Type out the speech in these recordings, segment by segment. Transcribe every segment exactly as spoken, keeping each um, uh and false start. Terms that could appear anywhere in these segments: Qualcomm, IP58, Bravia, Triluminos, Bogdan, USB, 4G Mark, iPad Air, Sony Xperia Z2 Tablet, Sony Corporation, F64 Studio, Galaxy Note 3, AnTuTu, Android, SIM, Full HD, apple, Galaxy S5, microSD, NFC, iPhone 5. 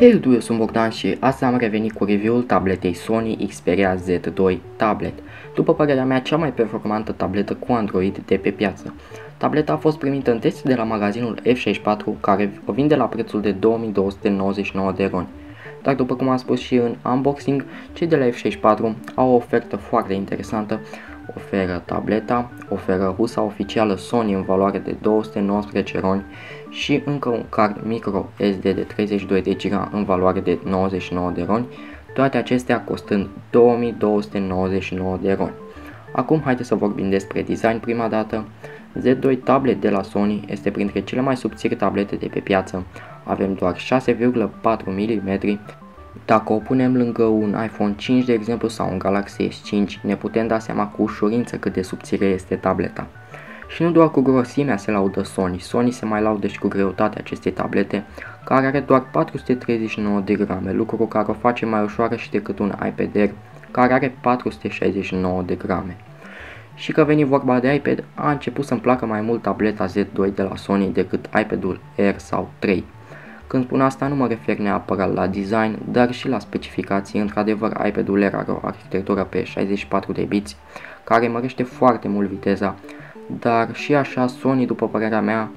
Hello, eu sunt Bogdan și astăzi am revenit cu review-ul tabletei Sony Xperia Z doi Tablet, după părerea mea cea mai performantă tabletă cu Android de pe piață. Tableta a fost primită în test de la magazinul F șaizeci și patru, care o vinde la prețul de două mii două sute nouăzeci și nouă de roni. Dar după cum am spus și în unboxing, cei de la F șaizeci și patru au o ofertă foarte interesantă. Oferă tableta, oferă husa oficială Sony în valoare de două sute nouăsprezece roni și încă un card micro S D de treizeci și doi de giga în valoare de nouăzeci și nouă de roni, toate acestea costând două mii două sute nouăzeci și nouă de roni. Acum haideți să vorbim despre design prima dată. Z doi Tablet de la Sony este printre cele mai subțiri tablete de pe piață, avem doar șase virgulă patru milimetri. Dacă o punem lângă un iPhone cinci de exemplu sau un Galaxy S cinci, ne putem da seama cu ușurință cât de subțire este tableta. Și nu doar cu grosimea se laudă Sony, Sony se mai laudă și cu greutatea acestei tablete, care are doar patru sute treizeci și nouă de grame, lucru care o face mai ușoară și decât un iPad Air, care are patru sute șaizeci și nouă de grame. Și că veni vorba de iPad, a început să-mi placă mai mult tableta Z doi de la Sony decât iPad-ul Air sau trei. Când spun asta nu mă refer neapărat la design, dar și la specificații. Într-adevăr, iPad-ul Air are o arhitectură pe șaizeci și patru de biți, care mărește foarte mult viteza, dar și așa Sony, după părerea mea,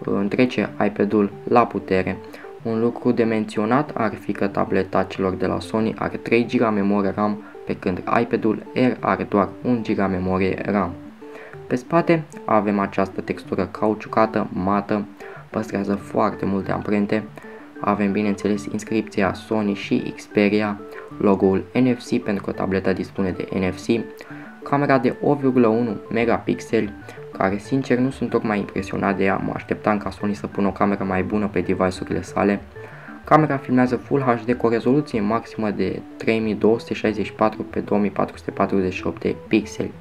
întrece iPad-ul la putere. Un lucru de menționat ar fi că tableta celor de la Sony are trei giga memorie RAM, pe când iPad-ul Air are doar unu giga memorie RAM. Pe spate avem această textură cauciucată, mată, păstrează foarte multe amprente, avem bineînțeles inscripția Sony și Xperia, logo-ul N F C pentru că tableta dispune de N F C, camera de opt virgulă unu megapixeli, care sincer nu sunt tocmai impresionat de ea, mă așteptam ca Sony să pună o cameră mai bună pe device-urile sale. Camera filmează Full H D cu o rezoluție maximă de trei mii două sute șaizeci și patru pe două mii patru sute patruzeci și opt de pixeli.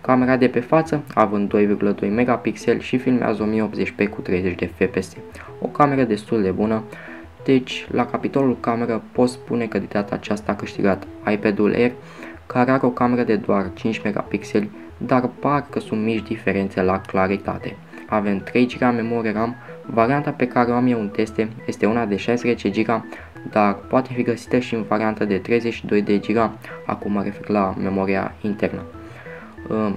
Camera de pe față, având doi virgulă doi megapixeli și filmează o mie optzeci p cu treizeci de F P S. O cameră destul de bună, deci la capitolul cameră pot spune că de data aceasta a câștigat iPad-ul Air, care are o cameră de doar cinci megapixeli, dar parcă sunt mici diferențe la claritate. Avem trei giga memorie RAM, varianta pe care o am eu în teste este una de șaisprezece giga, dar poate fi găsită și în varianta de treizeci și doi de giga, acum mă refer la memoria internă.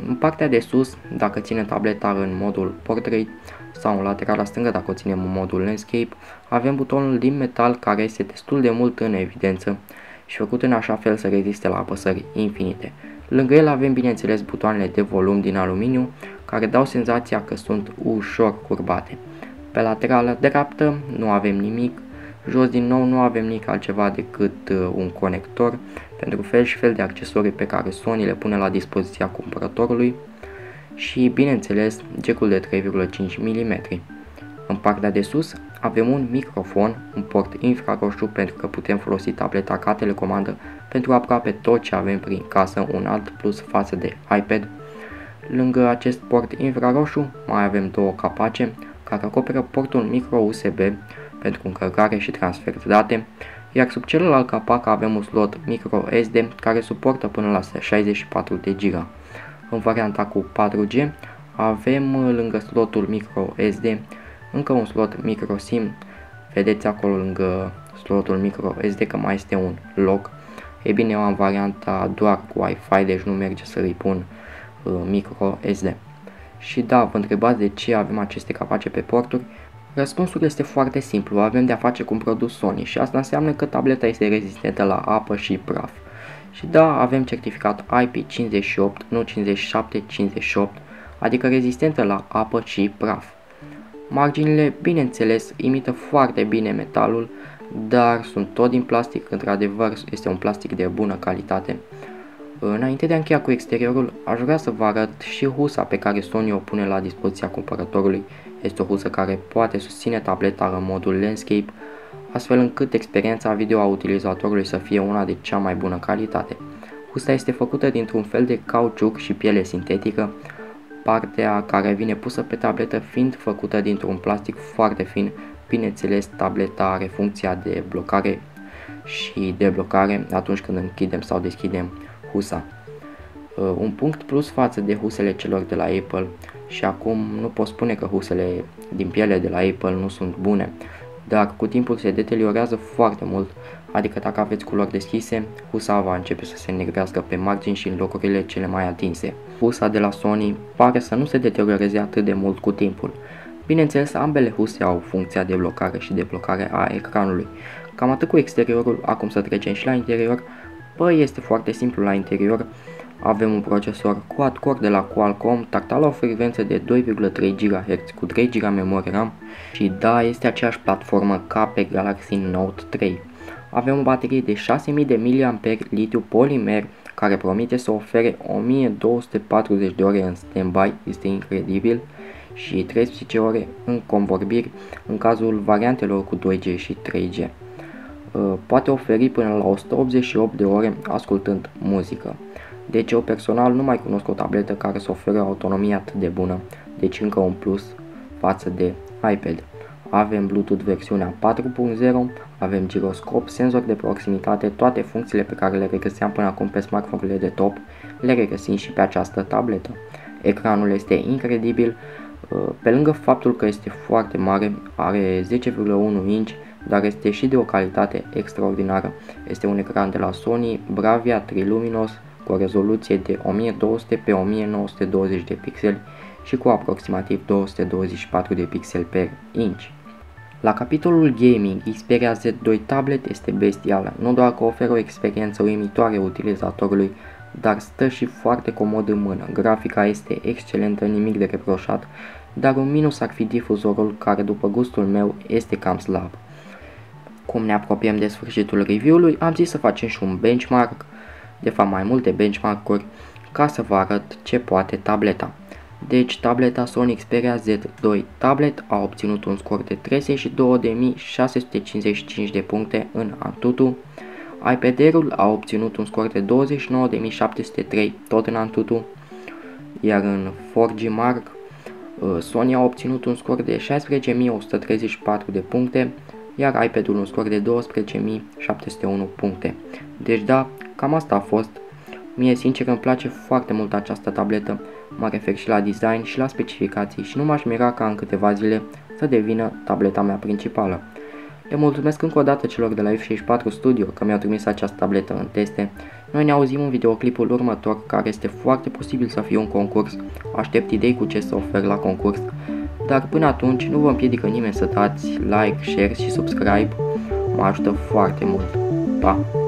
În partea de sus, dacă ținem tableta în modul Portrait sau în laterala stângă, dacă o ținem în modul Landscape, avem butonul din metal care este destul de mult în evidență și făcut în așa fel să reziste la apăsări infinite. Lângă el avem bineînțeles butoanele de volum din aluminiu care dau senzația că sunt ușor curbate. Pe laterală dreaptă nu avem nimic, jos din nou nu avem nici altceva decât un conector pentru fel și fel de accesorii pe care Sony le pune la dispoziția cumpărătorului și bineînțeles jack-ul de trei virgulă cinci milimetri. În partea de sus avem un microfon, un port infraroșu pentru că putem folosi tableta ca telecomandă pentru aproape tot ce avem prin casă, un alt plus față de iPad. Lângă acest port infraroșu mai avem două capace care acoperă portul micro U S B pentru încărcare și transfer de date, iar sub celălalt capac avem un slot micro S D care suportă până la șaizeci și patru de giga. În varianta cu patru G avem lângă slotul micro S D încă un slot micro SIM, vedeți acolo lângă slotul micro S D că mai este un loc. E bine, eu am varianta doar cu Wi-Fi, deci nu merge să îi pun uh, micro S D. Și da, vă întrebați de ce avem aceste capace pe porturi. Răspunsul este foarte simplu, avem de a face cu un produs Sony și asta înseamnă că tableta este rezistentă la apă și praf. Și da, avem certificat I P cincizeci și opt, nu cincizeci și șapte, cincizeci și opt, adică rezistentă la apă și praf. Marginile, bineînțeles, imită foarte bine metalul, dar sunt tot din plastic, într-adevăr este un plastic de bună calitate. Înainte de a încheia cu exteriorul, aș vrea să vă arăt și husa pe care Sony o pune la dispoziția cumpărătorului. Este o husă care poate susține tableta în modul landscape, astfel încât experiența video a utilizatorului să fie una de cea mai bună calitate. Husa este făcută dintr-un fel de cauciuc și piele sintetică, partea care vine pusă pe tabletă fiind făcută dintr-un plastic foarte fin. Bineînțeles, tableta are funcția de blocare și deblocare atunci când închidem sau deschidem husa. Un punct plus față de husele celor de la Apple, și acum nu pot spune că husele din piele de la Apple nu sunt bune, dar cu timpul se deteriorează foarte mult, adică dacă aveți culori deschise, husa va începe să se negrească pe margini și în locurile cele mai atinse. Husa de la Sony pare să nu se deterioreze atât de mult cu timpul. Bineînțeles, ambele huse au funcția de blocare și de blocare a ecranului. Cam atât cu exteriorul, acum să trecem și la interior. Păi este foarte simplu la interior. Avem un procesor quad-core de la Qualcomm, tactat la o frecvență de doi virgulă trei gigaherți cu trei gigabyte memorie RAM și da, este aceeași platformă ca pe Galaxy Note trei. Avem o baterie de șase mii de mAh litiu polimer care promite să ofere o mie două sute patruzeci de ore în standby, este incredibil, și treisprezece ore în convorbiri în cazul variantelor cu doi G și trei G. Poate oferi până la o sută optzeci și opt de ore ascultând muzică. Deci eu personal nu mai cunosc o tabletă care să oferă autonomie atât de bună, deci încă un plus față de iPad. Avem Bluetooth versiunea patru punct zero, avem giroscop, senzor de proximitate, toate funcțiile pe care le regăseam până acum pe smartphone-urile de top, le regăsim și pe această tabletă. Ecranul este incredibil, pe lângă faptul că este foarte mare, are zece virgulă unu inci, dar este și de o calitate extraordinară. Este un ecran de la Sony, Bravia, Triluminos, cu o rezoluție de o mie două sute pe o mie nouă sute douăzeci de pixeli și cu aproximativ două sute douăzeci și patru de pixeli per inch. La capitolul gaming, Xperia Z doi Tablet este bestială, nu doar că oferă o experiență uimitoare utilizatorului, dar stă și foarte comod în mână. Grafica este excelentă, nimic de reproșat, dar un minus ar fi difuzorul care, după gustul meu, este cam slab. Cum ne apropiem de sfârșitul review-ului, am zis să facem și un benchmark, de fapt mai multe benchmark-uri, ca să vă arăt ce poate tableta. Deci tableta Sony Xperia Z doi Tablet a obținut un scor de treizeci și două de mii șase sute cincizeci și cinci de puncte în AnTuTu, iPad Air-ul a obținut un scor de douăzeci și nouă de mii șapte sute trei tot în AnTuTu, iar în patru G Mark Sony a obținut un scor de șaisprezece mii o sută treizeci și patru de puncte, iar iPad-ul un scor de douăsprezece mii șapte sute unu puncte. Deci da, cam asta a fost. Mie sincer îmi place foarte mult această tabletă, mă refer și la design și la specificații și nu m-aș mira ca în câteva zile să devină tableta mea principală. Le mulțumesc încă o dată celor de la F șaizeci și patru Studio că mi-au trimis această tabletă în teste. Noi ne auzim în videoclipul următor, care este foarte posibil să fie un concurs, aștept idei cu ce să ofer la concurs, dar până atunci nu vă împiedică nimeni să dați like, share și subscribe, mă ajută foarte mult. Pa!